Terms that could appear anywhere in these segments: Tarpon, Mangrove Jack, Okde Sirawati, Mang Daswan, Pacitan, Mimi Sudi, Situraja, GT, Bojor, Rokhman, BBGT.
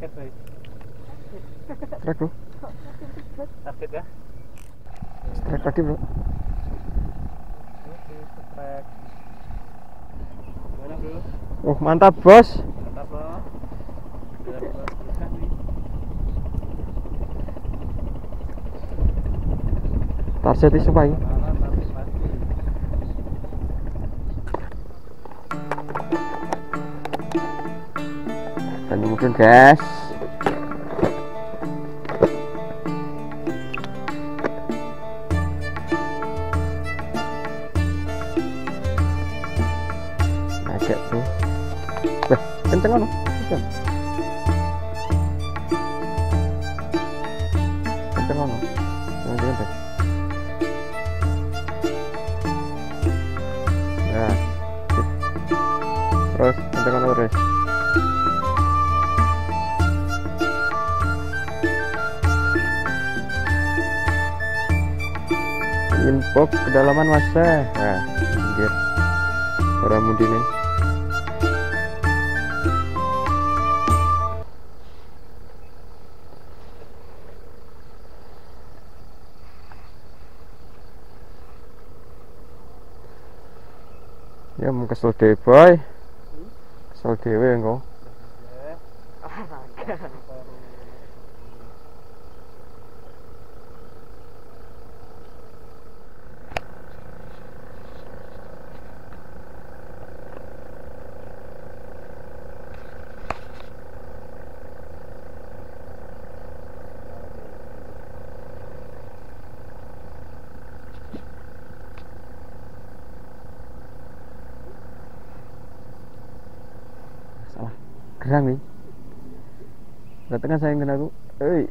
Sakit guys. Strike bro. Sakit ya. Strike lagi bro. Oke, strike. Gimana bro? Oh mantap bos. Mantap bro. Target disupai. Dan mungkin guys agak tuh wah kenceng kan kenceng kan nah terus kenceng kan terus info kedalaman masa nah pinggir para mudi nih ya mau kesel deh boy kesel dewe engko gerang nih datangkan sayang kena aku hei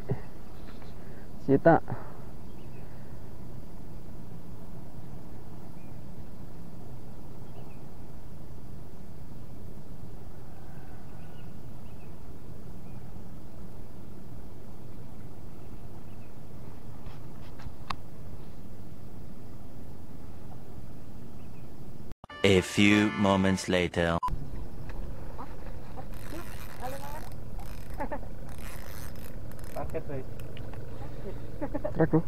cita a few moments later. Sakit guys. Trek bro.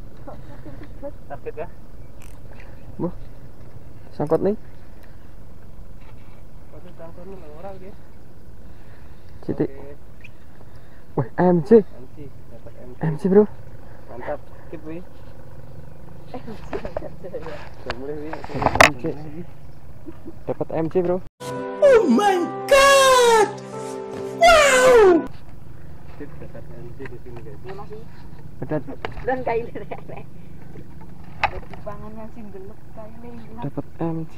Sakit ya. Bro, sangkut nih. Masih sangkut lu orang dia. Citi. Wah MC. MC, dapat MC. MC bro. Mantap. Skip wih. MC. Dapat MC bro. Oh my god. Wow. Dekat MC di sini guys. Dapat dan kain lele. Dipangannya sing gelek kaine. Dapat MC.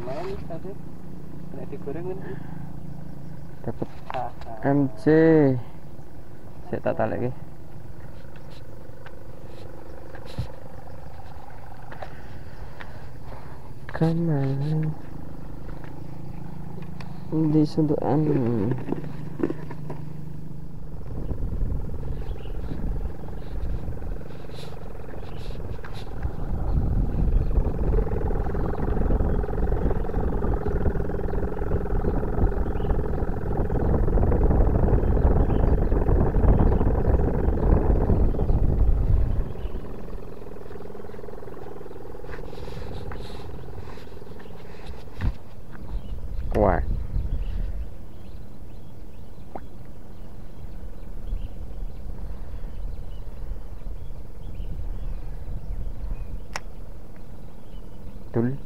Lumayan tadi. Kena digoreng kan. Dapat MC. Saya tak tarik lagi. Kanan. Ini sundukan. Wah. Dul.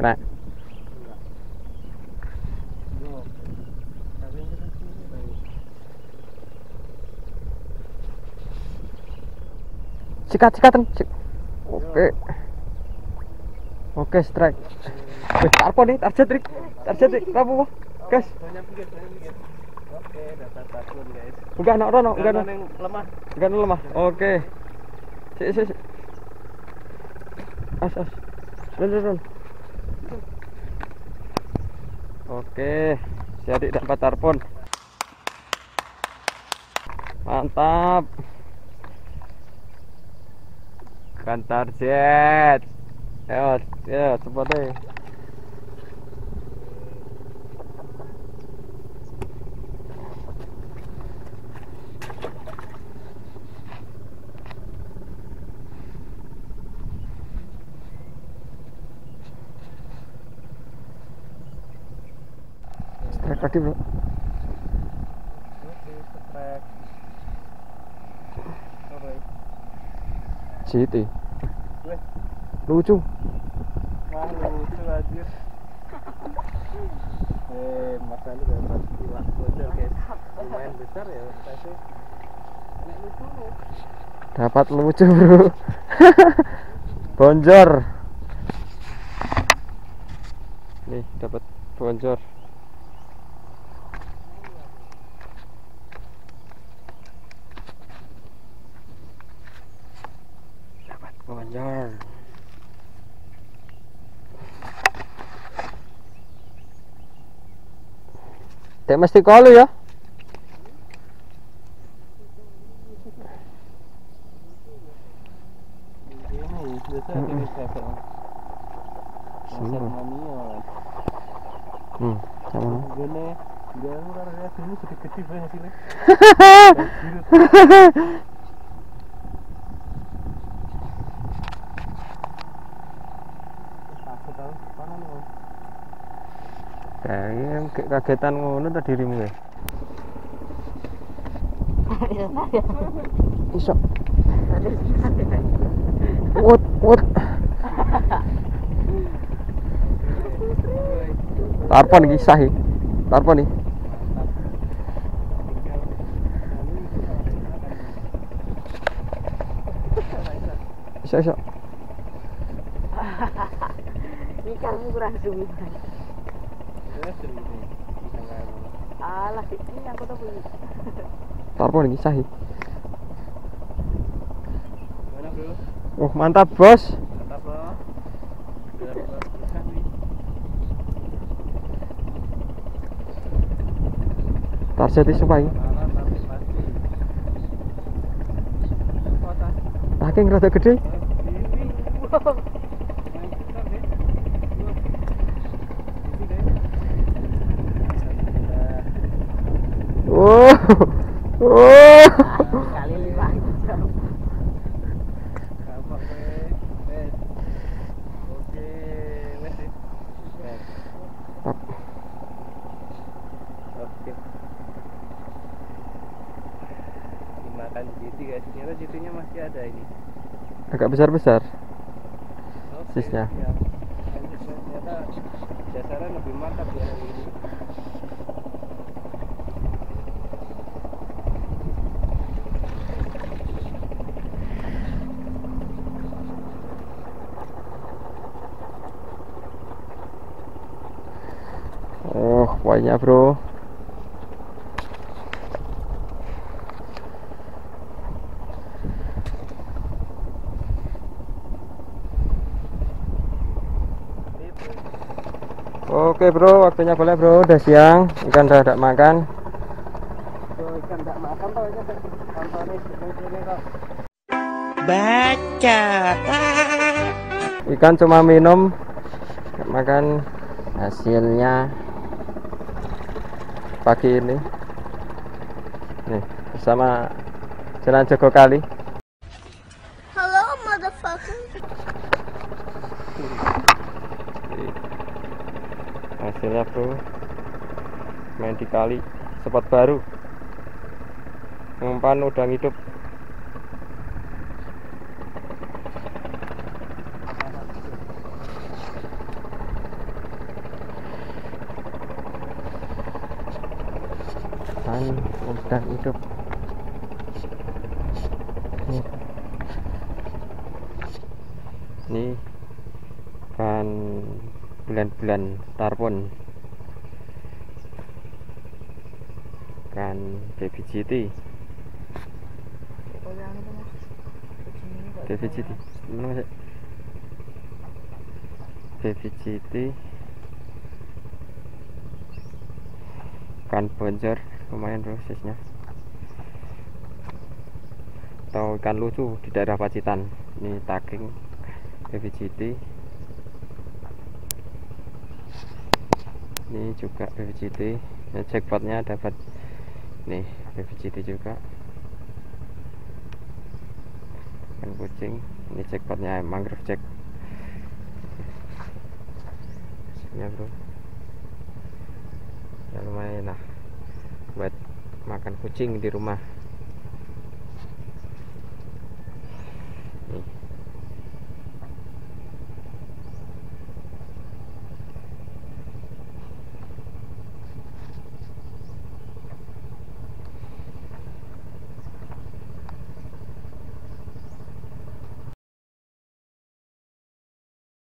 Kena. Cikat-cikatan. Oke. Oke, strike. Tarpon nih, target trik, rapuh, guys. Oke, dapat tarpon guys. Enggak nak rono, enggak nak lemah, enggak nak lemah. Oke, si, as, run. Oke, jadi dapat tarpon. Mantap, kan target. Ya, cepat deh. setrek lagi bro. GT lucu. Wah lucu anjir. Masa ini udah berapa gila Bojor guys. Lumayan besar ya sih. Enak lucu. Dapat lucu bro. Bojor. Nih dapat Bojor. Dapat Bojor. Tidak mesti kalu ya. Kagetan ngono ta dirimu ya. Iso. Wut. Tarpon iki sah iki. Tarpon iki. Iso. Ini kamu kurang suwi. Alah ini aku tuh punya. Tarpon lagi sahih. Mana bro? Wah mantap bos. Mantap bro. Target supaya. Pakai rada gede. Oh. Kali lima. Oke, masih. Oke. Dimakan GT guys. Ini GT-nya masih ada ini. Agak besar-besar. Sisnya. Ya. Ternyata dasaran lebih mantap ya hari ini. Banyak bro. Oke bro, waktunya boleh bro, udah siang, ikan udah tidak makan. Baca. Ikan cuma minum, tidak makan. Hasilnya pagi ini nih bersama Jalan Joko Kali. Hello motherfucker. Hasilnya bro, main di kali, spot baru, umpan udang hidup. Udah hidup ini kan bulan-bulan tarpon kan baby GT. baby GT kan Bojor lumayan prosesnya. Atau ikan lucu di daerah Pacitan ini taking BBGT. Ini juga BBGT. Nah, jackpotnya dapat nih BBGT juga. Ikan kucing. Ini jackpotnya Mangrove Jack. Ya bro. ya lumayan lah buat makan kucing di rumah.